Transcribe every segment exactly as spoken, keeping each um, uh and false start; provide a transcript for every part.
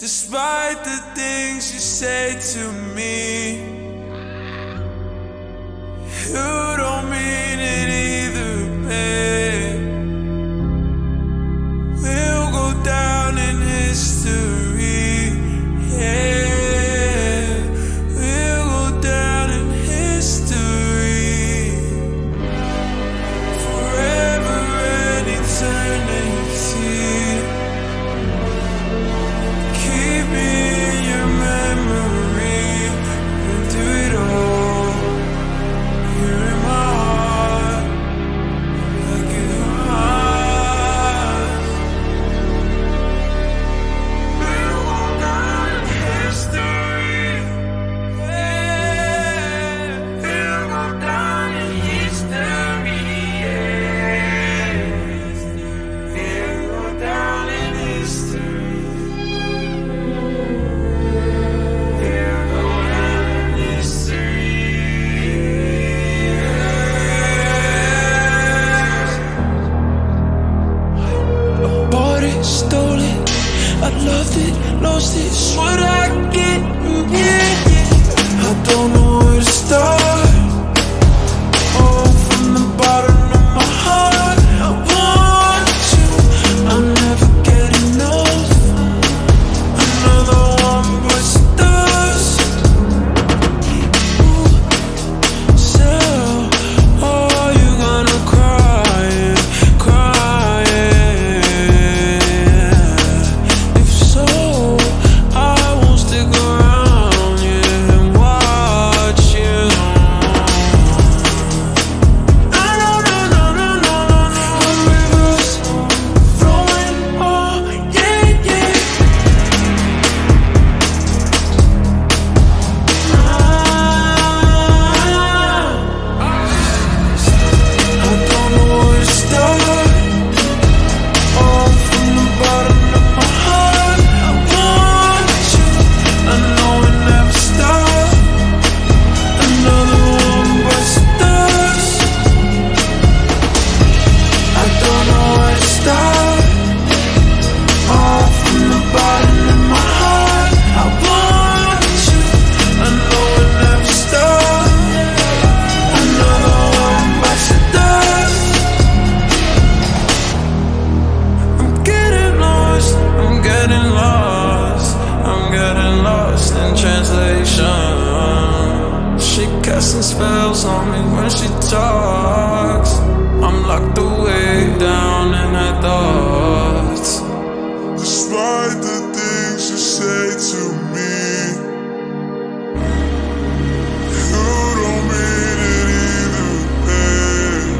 Despite the things you say to me, you don't mean it either, babe. We'll go down in history, yeah. We'll go down in history, forever and eternity. Stole it, I loved it, lost it, it's what I get, yeah, yeah. I don't know where to start. Oh, from the bottom of my heart, I want you, I'll never get enough. Another one bites the dust. Ooh. So, oh, you gonna cry, yeah, cry, yeah. She casting spells on me when she talks. I'm locked away down in her thoughts. Despite the things you say to me, you don't mean it either, babe.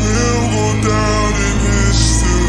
We'll go down in history.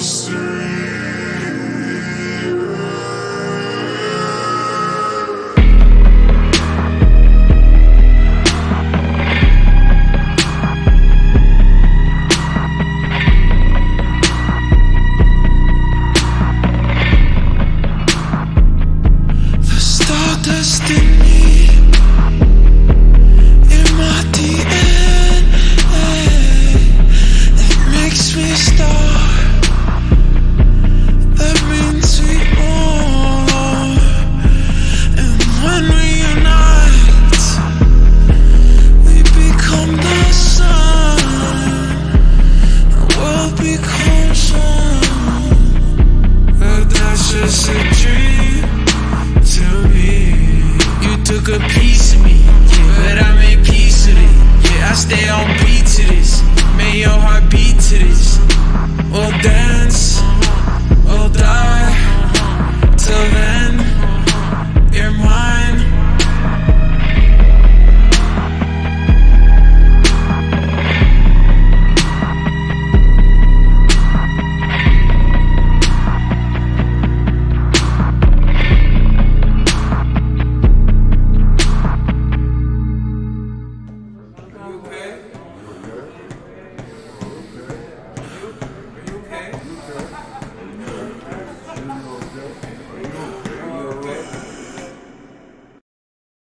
History.